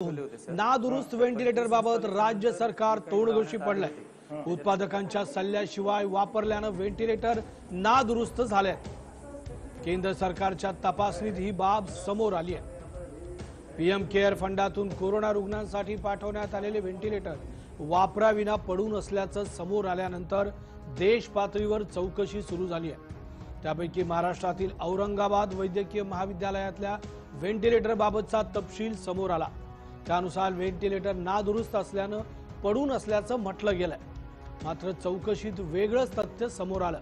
नादुरुस्त व्हेंटिलेटर बाबत राज्य सरकार तोडगोशी पडलंय। उत्पादकांच्या सल्ल्याशिवाय वापरल्यानं व्हेंटिलेटर नादुरुस्त झाले। केंद्र सरकारच्या तपासणीत ही बाब समोर आली आहे। पीएम केअर फंडातून कोरोना रुग्णांसाठी पाठवण्यात आलेले व्हेंटिलेटर वापराविना पडून असल्याचं समोर आल्यानंतर देश पातळीवर चौकशी सुरू झाली आहे। त्यापैकी महाराष्ट्रातील औरंगाबाद वैद्यकीय महाविद्यालयातल्या व्हेंटिलेटर बाबतचा तपशील समोर आला। त्यानुसार व्हेंटिलेटर नादुरुस्त असल्याने पडून असल्याचं म्हटलं गेलं। मात्र चौकशीत वेगळंच तथ्य समोर आलं।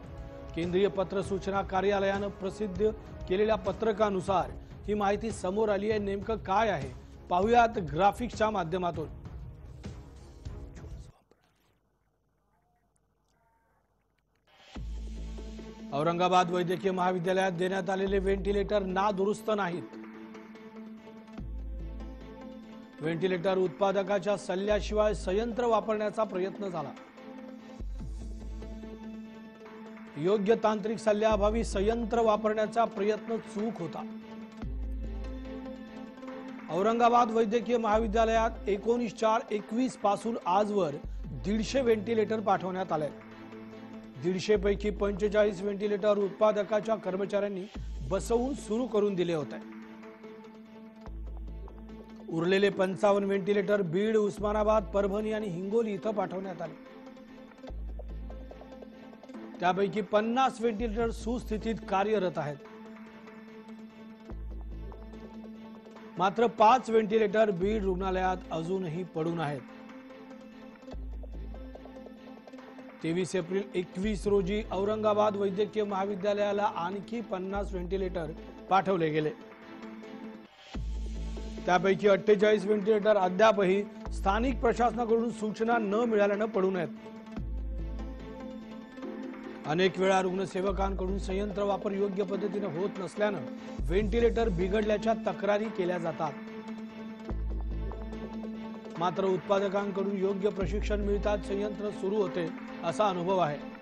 केंद्रीय पत्र सूचना कार्यालयाने प्रसिद्ध केलेल्या पत्रकानुसार ही माहिती समोर आली आहे। नेमकं काय आहे पाहूयात ग्राफिक्सच्या माध्यमातून। औरंगाबाद वैद्यकीय महाविद्यालयात देण्यात आलेले व्हेंटिलेटर नादुरुस्त नाहीत। व्हेंटिलेटर उत्पादकाच्या सल्ल्याशिवाय संयंत्र वापरण्याचा प्रयत्न झाला। योग्य तांत्रिक सल्ल्याअभावी संयंत्र वापरण्याचा प्रयत्न चूक होता। औरंगाबाद वैद्यकीय महाविद्यालयात 19/4/21 पासून आजवर 150 व्हेंटिलेटर पाठवण्यात आले। 150 पैकी 45 व्हेंटिलेटर उत्पादकाच्या कर्मचाऱ्यांनी बसवून सुरू करून दिले होते। उरलेले 55 व्हेंटिलेटर बीड, उस्मानाबाद, परभणी आणि हिंगोली इथं पाठवण्यात आले। त्यापैकी 50 व्हेंटिलेटर सुस्थितीत कार्यरत आहेत। मात्र 5 व्हेंटिलेटर बीड रुग्णालयात अजूनही पडून आहेत। 23 एप्रिल 2021 रोजी औरंगाबाद वैद्यकीय महाविद्यालयाला आणखी 50 व्हेंटिलेटर पाठवले गेले। त्यापैकी 48 व्हेंटिलेटर अद्यापही स्थानिक प्रशासनाकडून सूचना न मिळाल्याने पडून आहेत। अनेक वेळा रुग्णसेवकांकडून संयंत्र वापर योग्य पद्धतीने होत नसल्याने व्हेंटिलेटर बिघडल्याच्या तक्रारी केल्या जातात। मात्र उत्पादकांकडून योग्य प्रशिक्षण मिळताच संयंत्र सुरू होते असा अनुभव आहे।